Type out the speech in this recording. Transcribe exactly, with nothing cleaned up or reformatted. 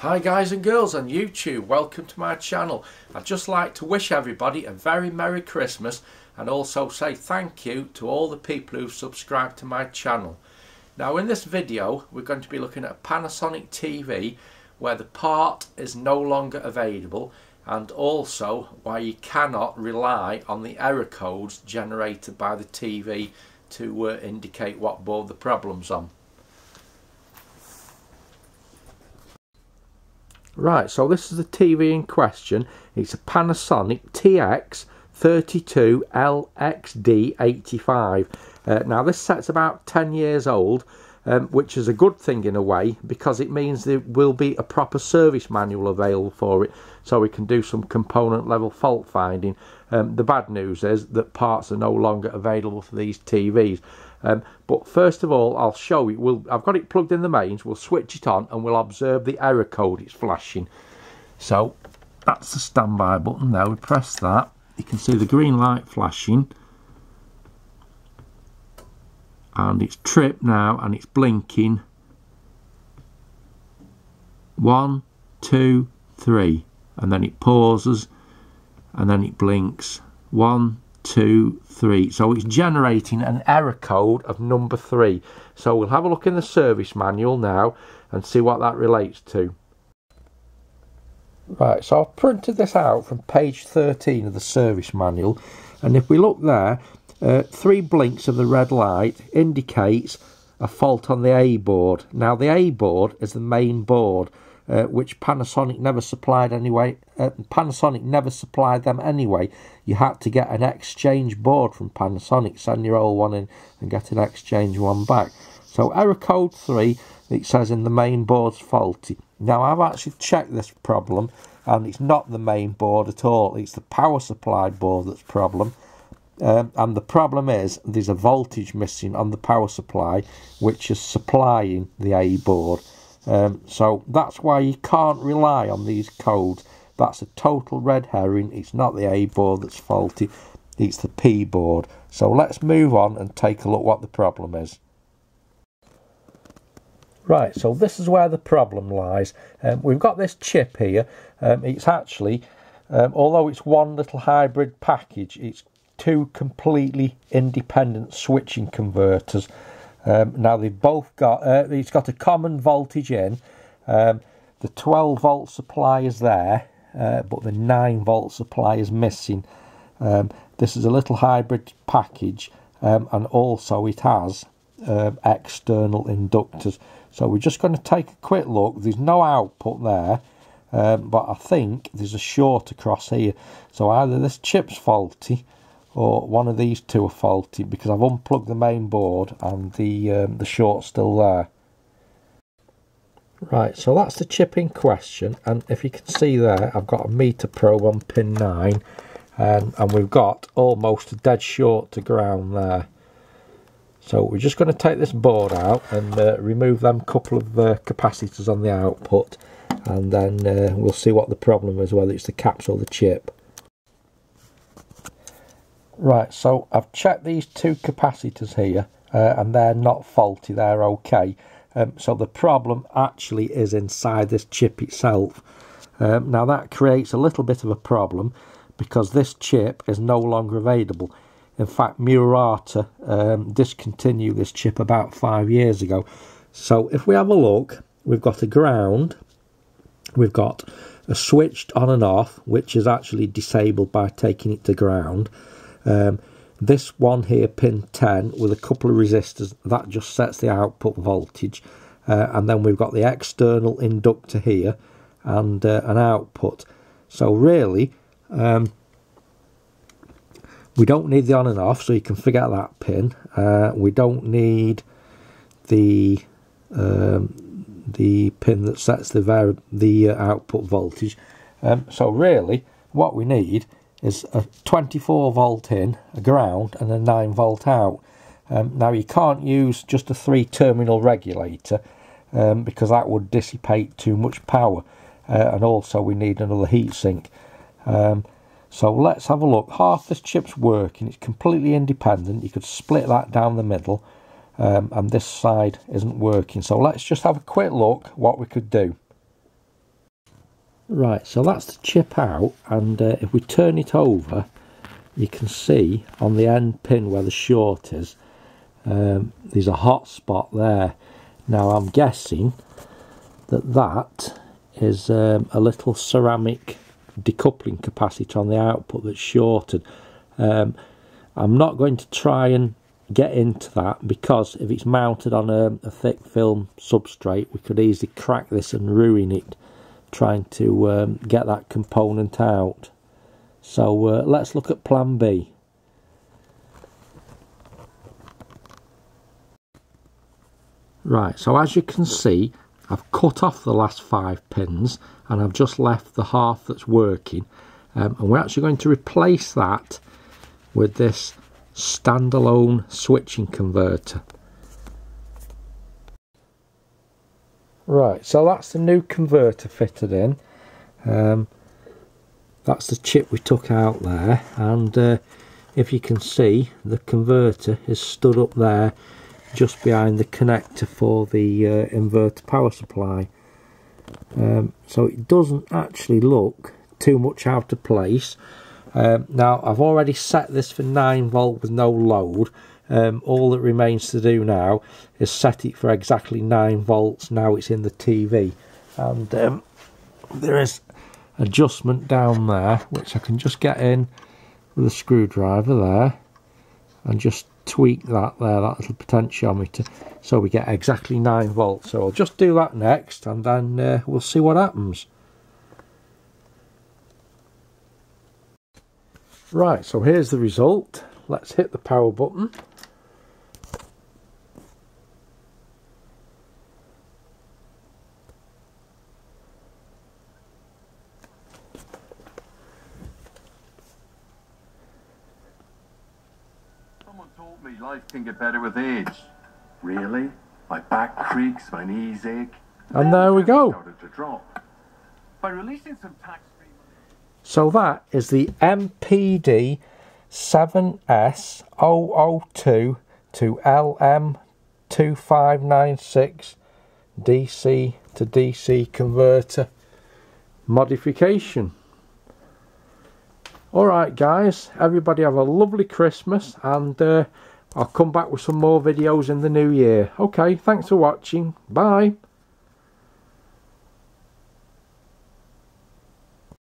Hi guys and girls on YouTube, welcome to my channel. I'd just like to wish everybody a very Merry Christmas and also say thank you to all the people who've subscribed to my channel. Now in this video we're going to be looking at a Panasonic T V where the part is no longer available and also why you cannot rely on the error codes generated by the T V to uh, indicate what board the problem's on. Right, so this is the T V in question. It's a Panasonic T X thirty-two L X D eighty-five. Uh, now this set's about ten years old, um, which is a good thing in a way, because it means there will be a proper service manual available for it, so we can do some component level fault finding. Um, the bad news is that parts are no longer available for these T Vs. Um, but first of all, I'll show you. We'll, I've got it plugged in the mains, we'll switch it on and we'll observe the error code it's flashing. So that's the standby button there, we press that, you can see the green light flashing and it's tripped now and it's blinking one, two, three, and then it pauses and then it blinks one, two, three. So it's generating an error code of number three. So we'll have a look in the service manual now and see what that relates to. Right, so I've printed this out from page thirteen of the service manual, and if we look there, uh, three blinks of the red light indicates a fault on the A board. Now the A board is the main board, Uh, which Panasonic never supplied anyway. Uh, Panasonic never supplied them anyway. You had to get an exchange board from Panasonic, send your old one in and get an exchange one back. So error code three, it says in the main board's faulty. Now I've actually checked this problem and it's not the main board at all, it's the power supply board that's problem. Um, and the problem is there's a voltage missing on the power supply which is supplying the A board. Um, so that's why you can't rely on these codes. That's a total red herring. It's not the A board that's faulty, it's the P board. So let's move on and take a look what the problem is. Right, so this is where the problem lies. Um, we've got this chip here. Um, it's actually, um, although it's one little hybrid package, it's two completely independent switching converters. Um, now they've both got, uh, it's got a common voltage in, um, the twelve volt supply is there, uh, but the nine volt supply is missing. Um, this is a little hybrid package, um, and also it has um, external inductors. So we're just going to take a quick look. There's no output there, um, but I think there's a short across here. So either this chip's faulty, or one of these two are faulty, because I've unplugged the main board and the um, the short's still there. Right, so that's the chip in question, and if you can see there, I've got a meter probe on pin nine, and, and we've got almost a dead short to ground there. So we're just going to take this board out and uh, remove them couple of uh, capacitors on the output, and then uh, we'll see what the problem is, whether it's the caps or the chip. Right, so I've checked these two capacitors here, uh, and they're not faulty, they're okay. Um, so the problem actually is inside this chip itself. Um, now that creates a little bit of a problem, because this chip is no longer available. In fact, Murata um, discontinued this chip about five years ago. So if we have a look, we've got a ground, we've got a switched on and off, which is actually disabled by taking it to ground. Um, this one here, pin ten, with a couple of resistors, that just sets the output voltage, uh, and then we've got the external inductor here and uh, an output. So really um, we don't need the on and off, so you can forget that pin. Uh, we don't need the um, the pin that sets the the uh, output voltage. Um, so really what we need is a twenty-four volt in, a ground, and a nine volt out. Um, now you can't use just a three terminal regulator, um, because that would dissipate too much power, uh, and also we need another heatsink. Um, so let's have a look. Half this chip's working, it's completely independent, you could split that down the middle, um, and this side isn't working. So let's just have a quick look what we could do. Right, so that's the chip out, and uh, if we turn it over, you can see on the end pin where the short is, um, there's a hot spot there. Now I'm guessing that that is um, a little ceramic decoupling capacitor on the output that's shorted. Um, I'm not going to try and get into that, because if it's mounted on a, a thick film substrate, we could easily crack this and ruin it trying to um, get that component out. So uh, let's look at plan B. Right, so as you can see, I've cut off the last five pins and I've just left the half that's working, um, and we're actually going to replace that with this standalone switching converter. Right, so that's the new converter fitted in. Um, that's the chip we took out there, and uh, if you can see, the converter is stood up there just behind the connector for the uh, inverter power supply. Um, so it doesn't actually look too much out of place. Um, now I've already set this for nine volt with no load. Um, all that remains to do now is set it for exactly nine volts. Now it's in the T V, and um, there is adjustment down there which I can just get in with a screwdriver there and just tweak that there, that little potentiometer, so we get exactly nine volts. So I'll just do that next, and then uh, we'll see what happens. Right, so here's the result. Let's hit the power button. Someone told me life can get better with age. Really? My back creaks, my knees ache. And there we go. Started to drop. By releasing some tax. So that is the M P D seven S zero zero two to L M two five nine six D C to D C converter modification. Alright guys, everybody have a lovely Christmas, and uh, I'll come back with some more videos in the new year. Okay, thanks for watching. Bye.